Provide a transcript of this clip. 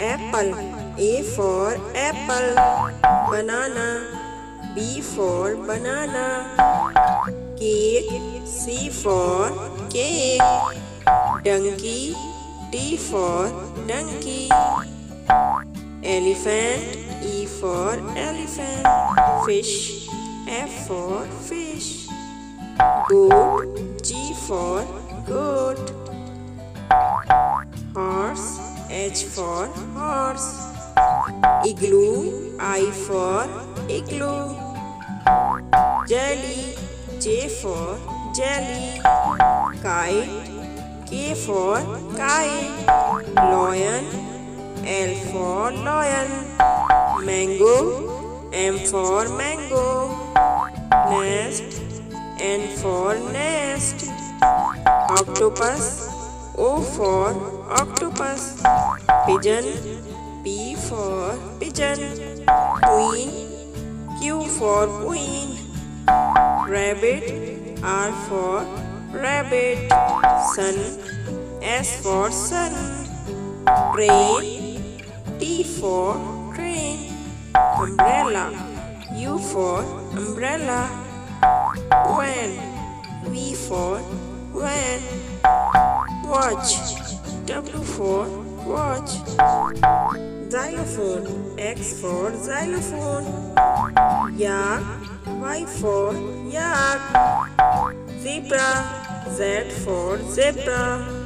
Apple. A for apple. Banana. B for banana. Cake. C for cake. Donkey. D for donkey. Elephant. E for elephant. Fish. F for fish. Goat. G for goat. Horse. H for horse. Igloo. I for igloo. Jelly. J for jelly. Kite. K for kite. Lion. L for lion. Mango. M for mango. Nest. N for nest. Octopus. O for octopus. Pigeon. P for pigeon. Queen. Q for queen. Rabbit. R for rabbit. Sun. S for sun. Train. T for train. Umbrella. U for umbrella. Van. V for van. Watch. W for watch. Xylophone. X for xylophone. Yak. Y for yak. Zebra. Z for zebra.